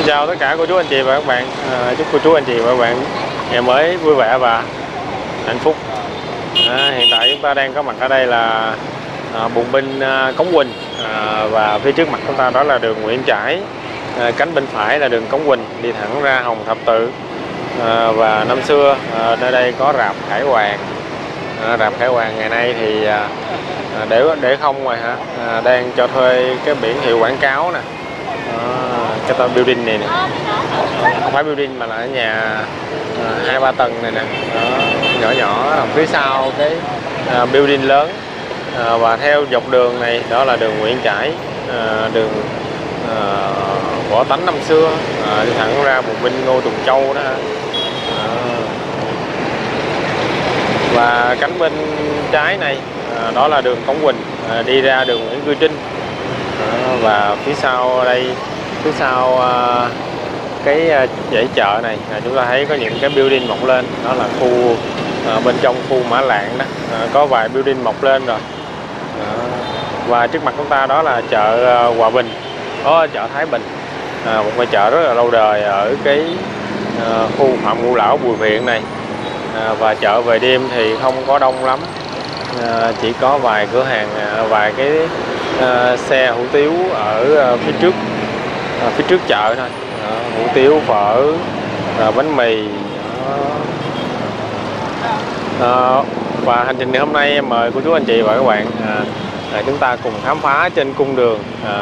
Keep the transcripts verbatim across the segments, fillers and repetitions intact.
Xin chào tất cả cô chú anh chị và các bạn, à, chúc cô chú anh chị và các bạn ngày mới vui vẻ và hạnh phúc. À, hiện tại chúng ta đang có mặt ở đây là à, Bùng Binh, à, Cống Quỳnh, à, và phía trước mặt chúng ta đó là đường Nguyễn Trãi, à, cánh bên phải là đường Cống Quỳnh đi thẳng ra Hồng Thập Tự, à, và năm xưa à, nơi đây có rạp Khải Hoàng. À, rạp Khải Hoàng ngày nay thì à, để để không rồi hả, à, đang cho thuê cái biển hiệu quảng cáo nè. Cái tòa building này nè, không phải building mà là ở nhà hai ba tầng này nè, nhỏ nhỏ ở phía sau cái building lớn. Và theo dọc đường này đó là đường Nguyễn Trãi, đường võ tánh năm xưa, đi thẳng ra Bùng Binh Ngô Tùng Châu đó. Và cánh bên trái này đó là đường Cống Quỳnh đi ra đường Nguyễn Cư Trinh. Và phía sau đây, phía sau uh, cái uh, dãy chợ này uh, chúng ta thấy có những cái building mọc lên, đó là khu uh, bên trong khu Mã Lạng đó, uh, có vài building mọc lên rồi. Uh, và trước mặt chúng ta đó là chợ uh, Hòa Bình, có chợ Thái Bình, uh, một ngôi chợ rất là lâu đời ở cái uh, khu Phạm Ngũ Lão Bùi Viện này. Uh, và chợ về đêm thì không có đông lắm, uh, chỉ có vài cửa hàng, uh, vài cái uh, xe hủ tiếu ở uh, phía trước. À, phía trước chợ thôi, à, hủ tiếu, phở, à, bánh mì. à, Và hành trình ngày hôm nay em mời cô chú anh chị và các bạn à, à, chúng ta cùng khám phá trên cung đường à,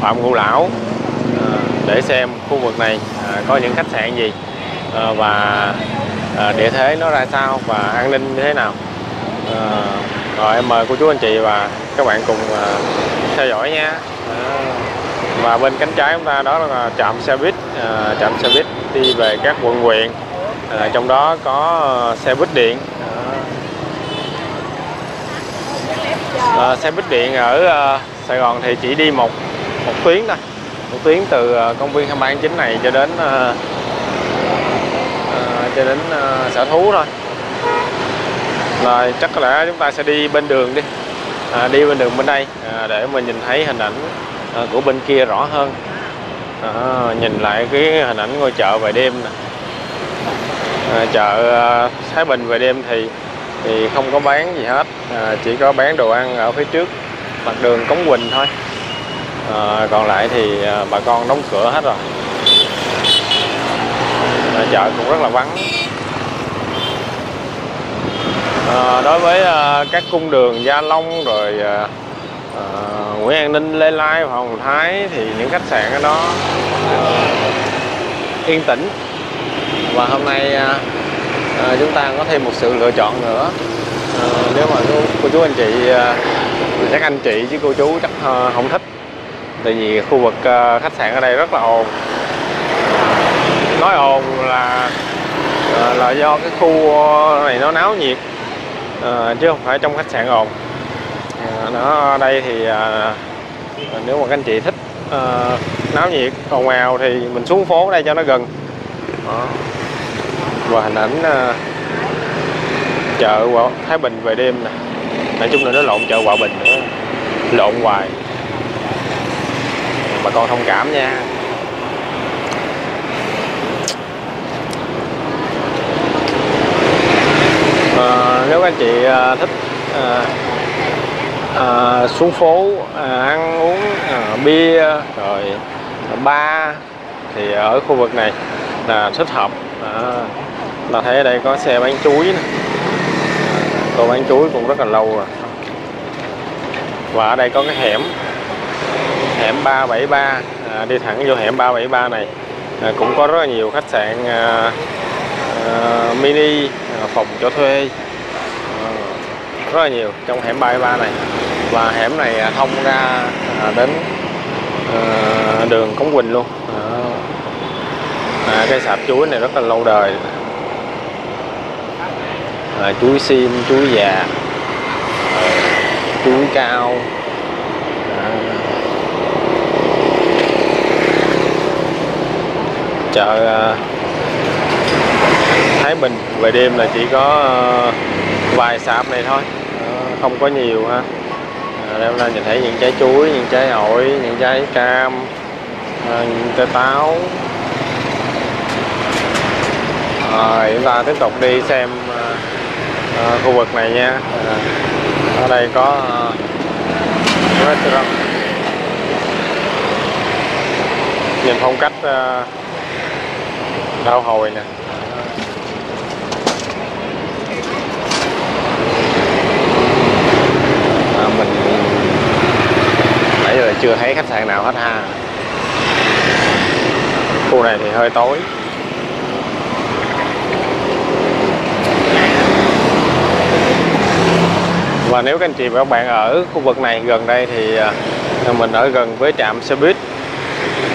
Phạm Ngũ Lão, à, để xem khu vực này à, có những khách sạn gì, à, và à, địa thế nó ra sao và an ninh như thế nào. à, Rồi em mời cô chú anh chị và các bạn cùng à, theo dõi nha. à, Và bên cánh trái chúng ta đó là trạm xe buýt, à, trạm xe buýt đi về các quận huyện, à, trong đó có xe buýt điện. À, xe buýt điện ở à, Sài Gòn thì chỉ đi một một tuyến thôi, một tuyến từ à, công viên hai ba chín này cho đến à, à, cho đến à, sở thú thôi. Rồi chắc có lẽ chúng ta sẽ đi bên đường đi, à, đi bên đường bên đây à, để mình nhìn thấy hình ảnh của bên kia rõ hơn. à, Nhìn lại cái hình ảnh ngôi chợ về đêm nè. à, Chợ à, Thái Bình về đêm thì thì không có bán gì hết, à, chỉ có bán đồ ăn ở phía trước mặt đường Cống Quỳnh thôi. à, Còn lại thì à, bà con đóng cửa hết rồi. à, Chợ cũng rất là vắng. à, Đối với à, các cung đường Gia Long rồi à, À, Nguyễn An Ninh, Lê Lai và Hồng Thái thì những khách sạn ở đó uh, yên tĩnh. Và hôm nay uh, uh, chúng ta có thêm một sự lựa chọn nữa. uh, Nếu mà cô, cô chú anh chị, uh, chắc anh chị chứ cô chú chắc uh, không thích. Tại vì khu vực uh, khách sạn ở đây rất là ồn. Nói ồn là uh, là do cái khu này nó náo nhiệt, uh, chứ không phải trong khách sạn ồn. Đó, ở đây thì à, nếu mà các anh chị thích à, náo nhiệt ồn ào thì mình xuống phố đây cho nó gần. Đó. Và hình ảnh à, chợ Thái Bình về đêm nè, nói chung là nó lộn chợ Hòa Bình nữa, lộn hoài, bà con thông cảm nha. à, Nếu các anh chị à, thích à, À, xuống phố à, ăn uống à, bia rồi bar thì ở khu vực này là thích hợp. à, Là thấy ở đây có xe bán chuối nè, cô bán chuối cũng rất là lâu rồi. Và ở đây có cái hẻm hẻm ba bảy ba, à, đi thẳng vô hẻm ba bảy ba này à, cũng có rất là nhiều khách sạn à, à, mini, à, phòng cho thuê à, rất là nhiều trong hẻm ba bảy ba này. Và hẻm này thông ra đến đường Cống Quỳnh luôn. à, Cái sạp chuối này rất là lâu đời. à, Chuối sim, chuối già, chuối cao. à, Chợ Thái Bình về đêm là chỉ có vài sạp này thôi, không có nhiều ha. Đây chúng ta nhìn thấy những trái chuối, những trái ổi, những trái cam, à, những trái táo. À, chúng ta tiếp tục đi xem à, khu vực này nha. À, ở đây có à, restaurant. Nhìn phong cách à, đạo hồi nè. À, mình nãy giờ chưa thấy khách sạn nào hết ha. Khu này thì hơi tối. Và nếu các anh chị và các bạn ở khu vực này gần đây thì mình ở gần với trạm xe buýt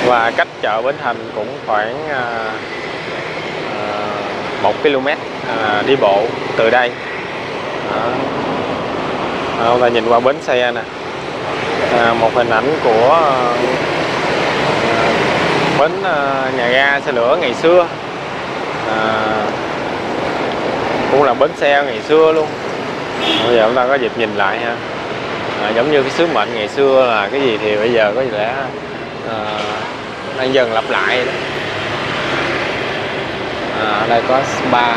và cách chợ Bến Thành cũng khoảng một ki lô mét đi bộ từ đây. Và nhìn qua bến xe nè, một hình ảnh của bến nhà ga xe lửa ngày xưa, cũng là bến xe ngày xưa luôn. Bây giờ chúng ta có dịp nhìn lại ha. À, giống như cái sứ mệnh ngày xưa là cái gì thì bây giờ có lẽ à, đang dần lặp lại đó. À, đây có spa.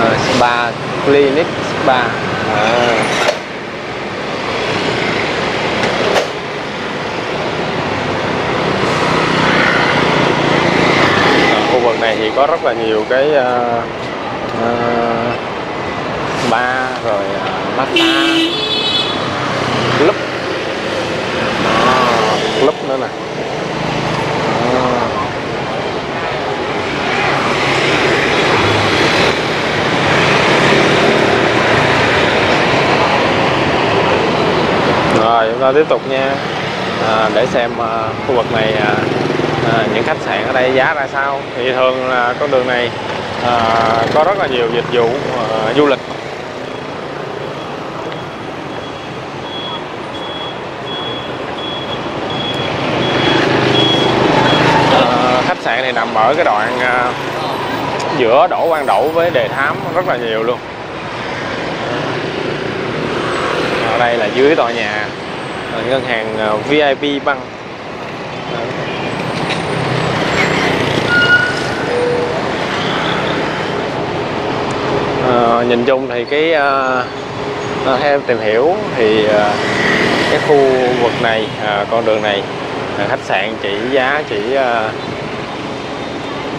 À, spa clinic spa. À. Này thì có rất là nhiều cái uh, uh, bar rồi uh, massage, club, uh, club nữa nè. Uh. Rồi chúng ta tiếp tục nha, uh, để xem uh, khu vực này. Uh, À, những khách sạn ở đây giá ra sao. Thì thường là con đường này à, có rất là nhiều dịch vụ à, du lịch. À, khách sạn này nằm ở cái đoạn à, giữa Đỗ Quang Đậu với Đề Thám rất là nhiều luôn. Ở đây là dưới tòa nhà à, ngân hàng à, vê i pê Bank. À, nhìn chung thì cái à, theo em tìm hiểu thì à, cái khu vực này, à, con đường này à, khách sạn chỉ giá chỉ à,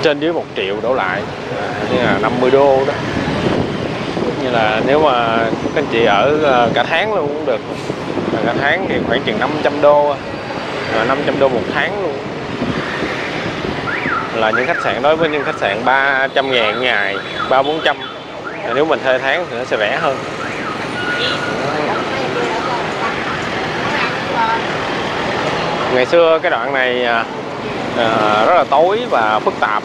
trên dưới một triệu đổ lại, à, như là năm mươi đô đó. Như là nếu mà các anh chị ở à, cả tháng luôn cũng được. À, cả tháng thì khoảng chừng năm trăm đô, à, năm trăm đô một tháng luôn. Là những khách sạn đối với những khách sạn ba trăm ngàn ngày, ba bốn trăm. Nếu mình thuê tháng thì nó sẽ rẻ hơn. Ngày xưa cái đoạn này à, rất là tối và phức tạp,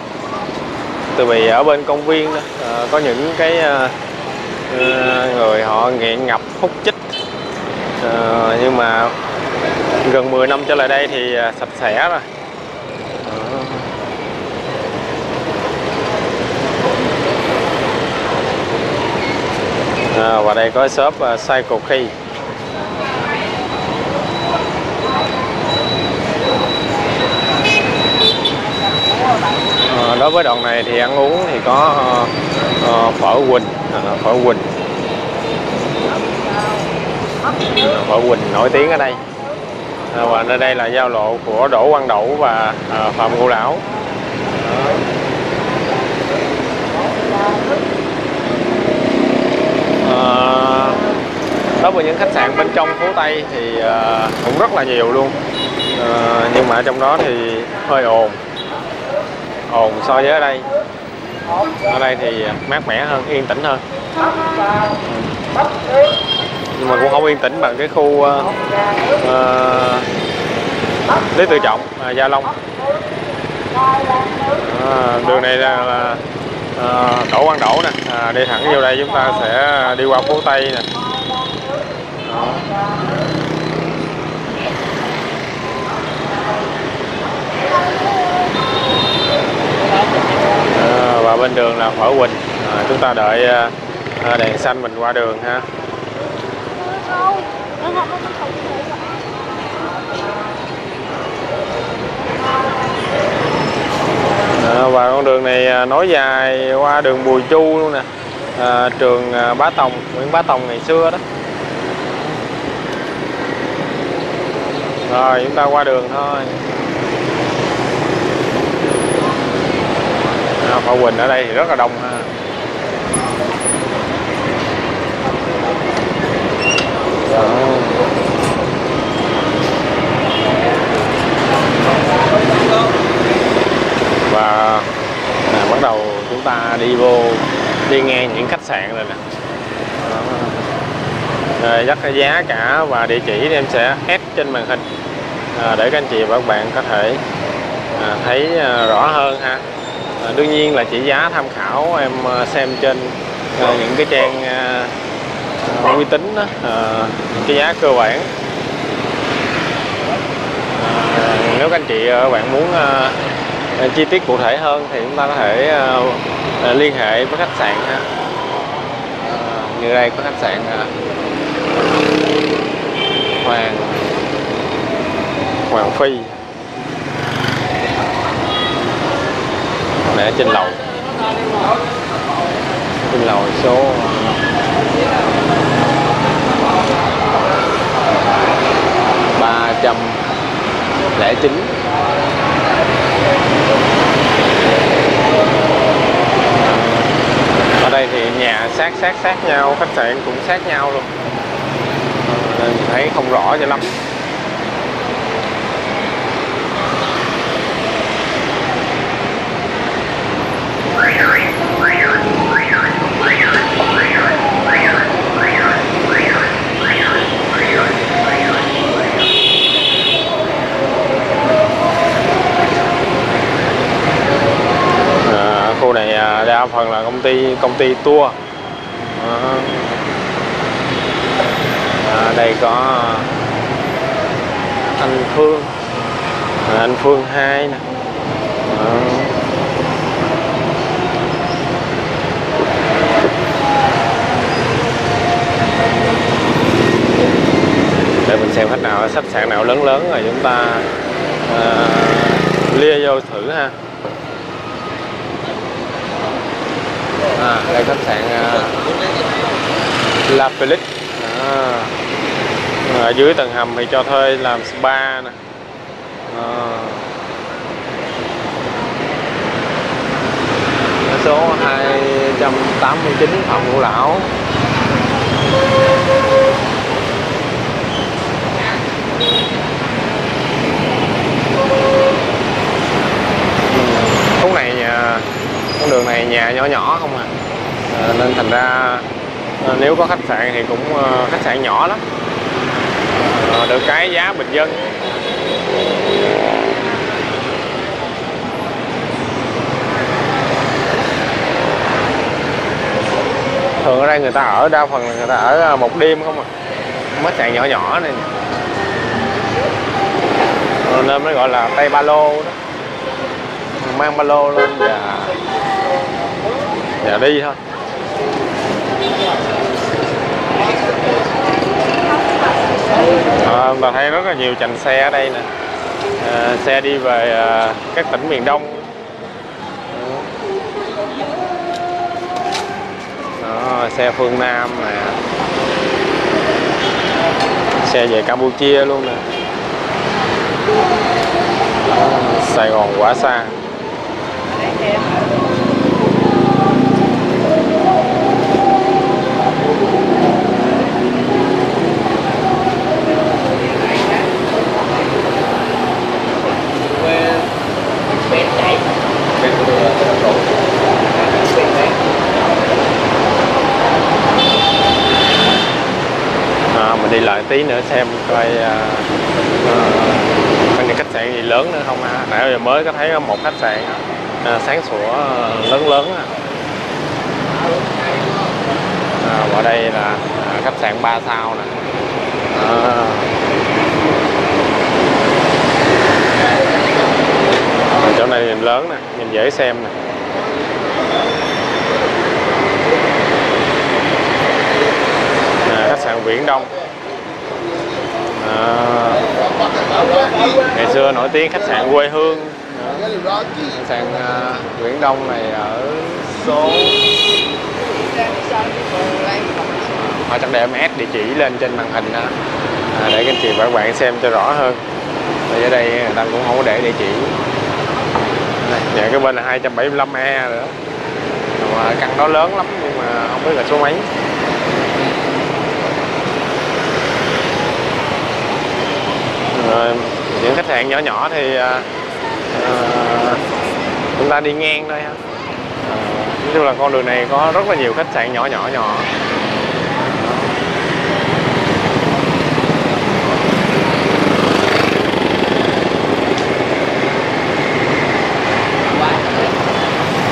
từ vì ở bên công viên đó, à, có những cái à, người họ nghiện ngập hút chích, à, nhưng mà gần mười năm trở lại đây thì à, sạch sẽ rồi. À, và đây có shop uh, Cycle Key. À, đối với đoạn này thì ăn uống thì có uh, uh, phở Quỳnh, uh, phở Quỳnh, uh, phở Quỳnh nổi tiếng ở đây. À, và nơi đây là giao lộ của Đỗ Quang Đậu và uh, Phạm Ngũ Lão. Đối với những khách sạn bên trong phố Tây thì uh, cũng rất là nhiều luôn, uh, nhưng mà trong đó thì hơi ồn ồn so với ở đây. Ở đây thì mát mẻ hơn, yên tĩnh hơn, nhưng mà cũng không yên tĩnh bằng cái khu uh, uh, Lý Tự Trọng, uh, Gia Long. Uh, đường này là, là uh, Đỗ Quang Đỗ nè, uh, đi thẳng vô đây chúng ta sẽ đi qua phố Tây nè. À, và bên đường là Phở Quỳnh. À, chúng ta đợi à, đèn xanh mình qua đường ha. à, và con đường này nối dài qua đường Bùi Chu luôn nè, à, trường Bá Tòng, Nguyễn Bá Tòng ngày xưa đó. Rồi chúng ta qua đường thôi. À, Phở Quỳnh ở đây thì rất là đông ha. Và à, bắt đầu chúng ta đi vô, đi ngang những khách sạn rồi nè. Rất là giá cả và địa chỉ thì em sẽ ép trên màn hình à, để các anh chị và các bạn có thể à, thấy à, rõ hơn ha. À, đương nhiên là chỉ giá tham khảo em xem trên à, những cái trang à, uy tín đó, à, những cái giá cơ bản. À, nếu các anh chị và các bạn muốn à, chi tiết cụ thể hơn thì chúng ta có thể à, à, liên hệ với khách sạn ha. À, như đây có khách sạn à, Hoàng Hoàng Phi để trên lầu, trên lầu số ba trăm lẻ chín. Ở đây thì nhà sát sát sát nhau, khách sạn cũng sát nhau luôn. Nên thấy không rõ cho lắm. À, khu này đa phần là công ty công ty tour. À, ở đây có anh Phương, à, anh Phương hai nè. À, để mình xem khách nào, khách sạn nào lớn lớn rồi chúng ta à, lia vô thử ha. À, đây khách sạn à, La Felix. À, ở dưới tầng hầm thì cho thuê làm spa nè. À, số hai trăm tám mươi chín Phạm Ngũ Lão. Khúc này nhà, con đường này nhà nhỏ nhỏ không à, à nên thành ra nếu có khách sạn thì cũng khách sạn nhỏ lắm, được cái giá bình dân. Thường ở đây người ta ở đa phần là người ta ở một đêm không à, khách sạn nhỏ nhỏ này nên mới gọi là tay ba lô đó. Mang ba lô lên và và đi thôi. À, mình thấy rất là nhiều chành xe ở đây nè, à, xe đi về à, các tỉnh miền Đông. Đó, xe phương Nam nè, xe về Campuchia luôn nè. Đó, Sài Gòn quá xa. À, mình đi lại tí nữa xem coi còn những khách sạn gì lớn nữa không ha. Nãy giờ mới có thấy một khách sạn à, sáng sủa lớn lớn à. À, ở đây là à, khách sạn ba sao nè. À, chỗ này nhìn lớn nè, nhìn dễ xem nè. À, khách sạn Viễn Đông. à, ngày xưa nổi tiếng khách sạn quê hương. Khách sạn uh, Viễn Đông này ở số họ chẳng để em ép địa chỉ lên trên màn hình đó. À, để anh chị và các bạn xem cho rõ hơn. Thì ở đây người ta cũng không có để địa chỉ. Dạ, cái bên là hai bảy lăm E nữa. Mà căn đó lớn lắm nhưng mà không biết là số mấy. Rồi, những khách sạn nhỏ nhỏ thì à, chúng ta đi ngang thôi ha. À, nói chung là con đường này có rất là nhiều khách sạn nhỏ nhỏ nhỏ.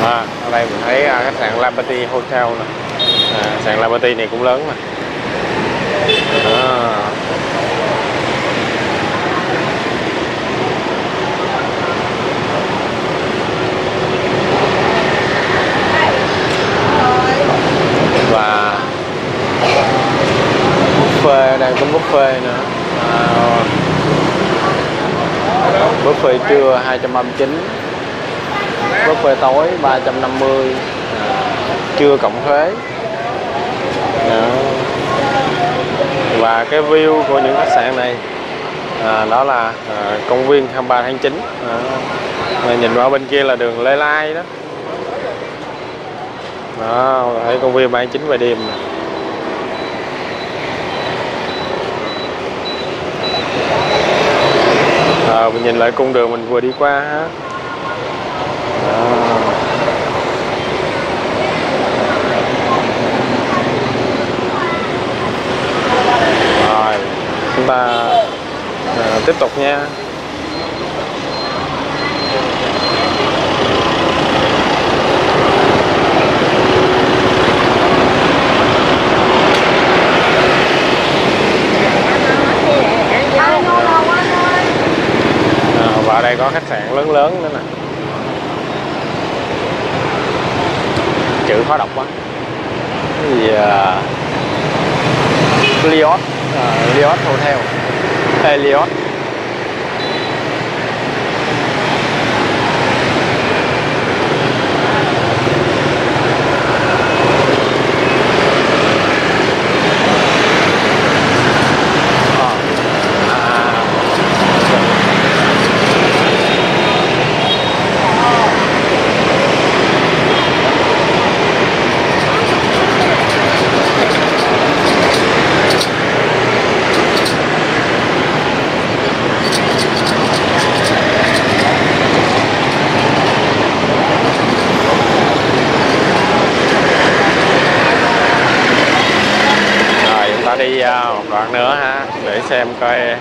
À, ở đây mình thấy à, khách sạn La Petite Hotel nè. À, sạn La Petite này cũng lớn nè. À. Và buffet, đang có buffet nữa. À, buffet trưa hai trăm ba mươi chín, buffet tối ba trăm năm mươi, trưa cộng thuế. Đó. Và cái view của những khách sạn này à, đó là à, công viên hai mươi ba tháng chín. À, nhìn vào bên kia là đường Lê Lai đó. Đó, thấy công viên hai mươi ba tháng chín về đêm này. À, mình nhìn lại cung đường mình vừa đi qua ha. Rồi, chúng ta à, tiếp tục nha. À, và ở đây có khách sạn lớn lớn nữa nè. Chữ khó đọc quá. Thì uh, Liot, uh, Liot Hotel, hey, Liot. Xem coi à,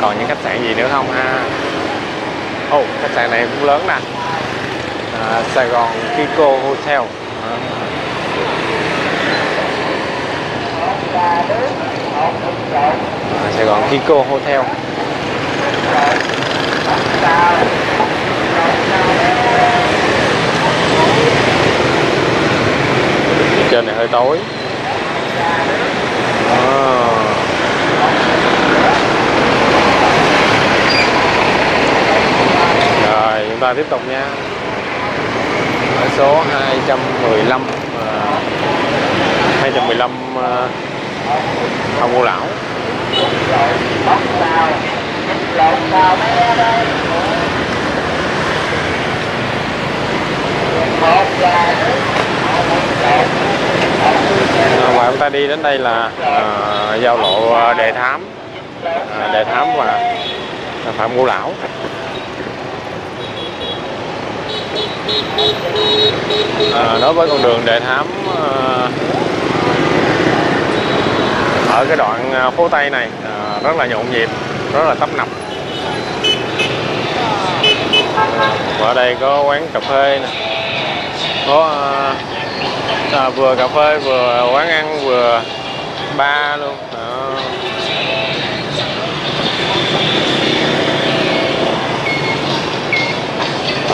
còn những khách sạn gì nữa không ha. Ồ, oh, khách sạn này cũng lớn nè. À, Sài Gòn Kiko Hotel. À, Sài Gòn Kiko Hotel. Trên này hơi tối. Rồi, chúng ta tiếp tục nha. Ở số hai trăm mười lăm à, hai trăm mười lăm à, Phạm Ngũ Lão. Và chúng ta đi đến đây là à, giao lộ Đề Thám, à, Đề Thám và Phạm Ngũ Lão. À, đối với con đường Đề Thám à, ở cái đoạn phố Tây này à, rất là nhộn nhịp, rất là tấp nập. Và ở đây có quán cà phê nè, có à, vừa cà phê vừa quán ăn vừa bar luôn. Đó.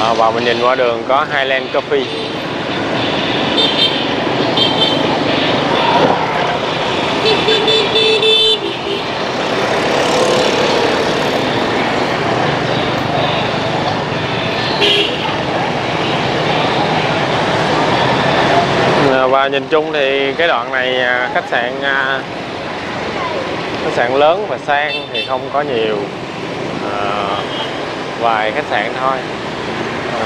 À, và mình nhìn qua đường có Highland Coffee. Và nhìn chung thì cái đoạn này khách sạn khách sạn lớn và sang thì không có nhiều, à, vài khách sạn thôi.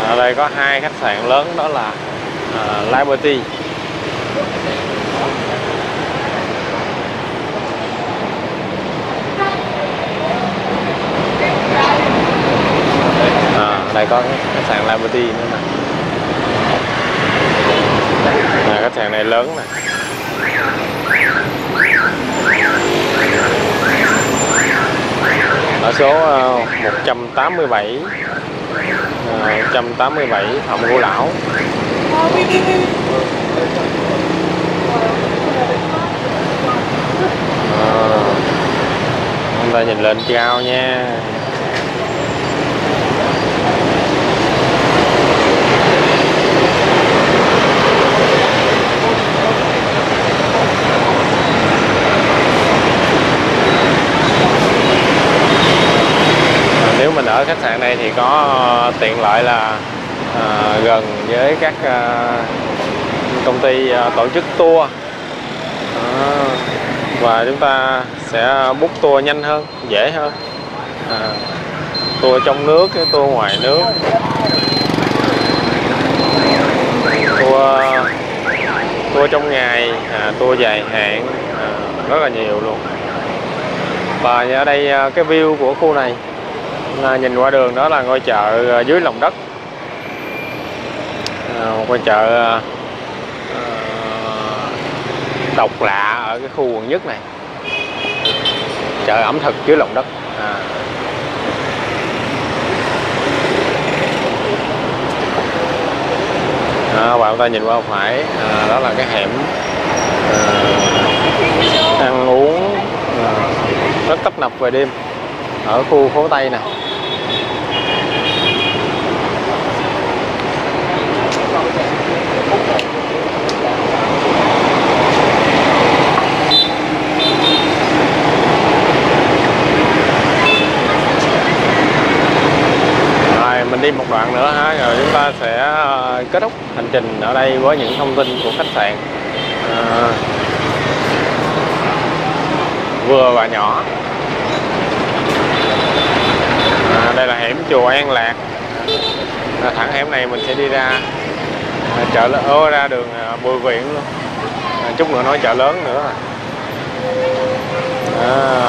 À, ở đây có hai khách sạn lớn, đó là à, Liberty à, đây có khách sạn Liberty nữa nè. À, khách sạn này lớn nè. Ở số một trăm tám mươi bảy một trăm tám mươi bảy Phạm Ngũ Lão. À, chúng ta nhìn lên cao nha. Nếu mình ở khách sạn này thì có tiện lợi là à, gần với các à, công ty à, tổ chức tour, à, và chúng ta sẽ book tour nhanh hơn, dễ hơn, à, tour trong nước, cái tour ngoài nước, tour, tour trong ngày, à, tour dài hạn, à, rất là nhiều luôn. Và ở đây cái view của khu này, à, nhìn qua đường đó là ngôi chợ dưới lòng đất, à, một ngôi chợ à, độc lạ ở cái khu Quận Nhất này, chợ ẩm thực dưới lòng đất. À, à, bạn ta nhìn qua phải, à, đó là cái hẻm à, ăn uống à, rất tấp nập về đêm ở khu phố Tây này. Rồi mình đi một đoạn nữa ha, rồi chúng ta sẽ kết thúc hành trình ở đây với những thông tin của khách sạn à, vừa và nhỏ. À, đây là hẻm chùa An Lạc. À, thẳng hẻm này mình sẽ đi ra à, chợ lớn, ô, ra đường à, Bùi Viện luôn. À, chút nữa nói chợ lớn nữa. À,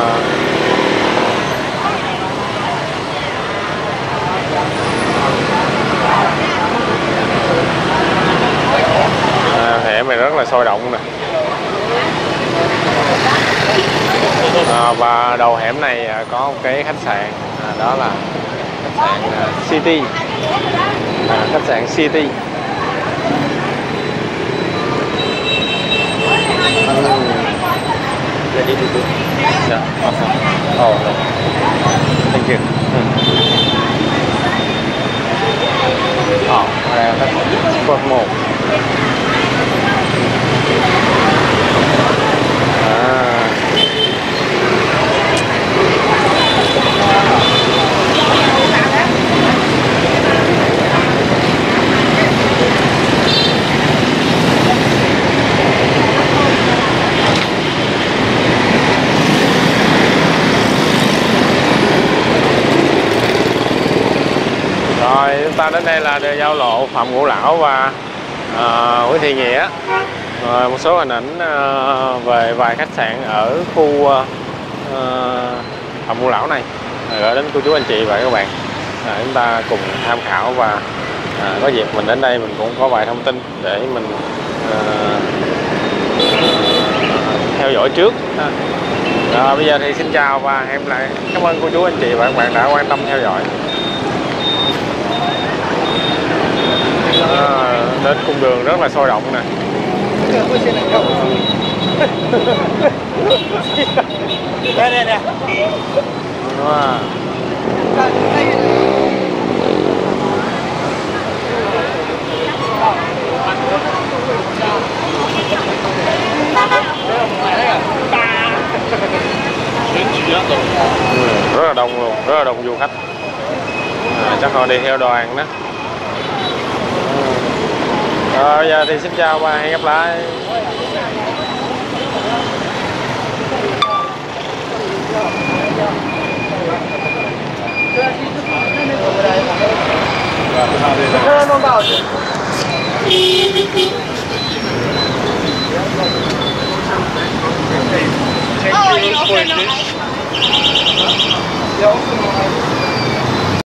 à, hẻm này rất là sôi động nè. À, và đầu hẻm này có một cái khách sạn, à, đó là khách sạn uh, City, à, khách sạn City. Đến đây là giao lộ Phạm Ngũ Lão và uh, Nguyễn Thị Nghĩa. Rồi một số hình ảnh uh, về vài khách sạn ở khu uh, Phạm Ngũ Lão này gửi đến cô chú anh chị và các bạn. À, chúng ta cùng tham khảo và uh, có dịp mình đến đây mình cũng có vài thông tin để mình uh, theo dõi trước. Rồi, bây giờ thì xin chào và hẹn lại. Cảm ơn cô chú anh chị và các bạn đã quan tâm theo dõi. À, đến cung đường rất là sôi động nè. Đây đây nè. À, rất là đông luôn, rất là đông du khách. À, chắc họ đi theo đoàn đó. Rồi giờ thì xin chào và hẹn gặp lại.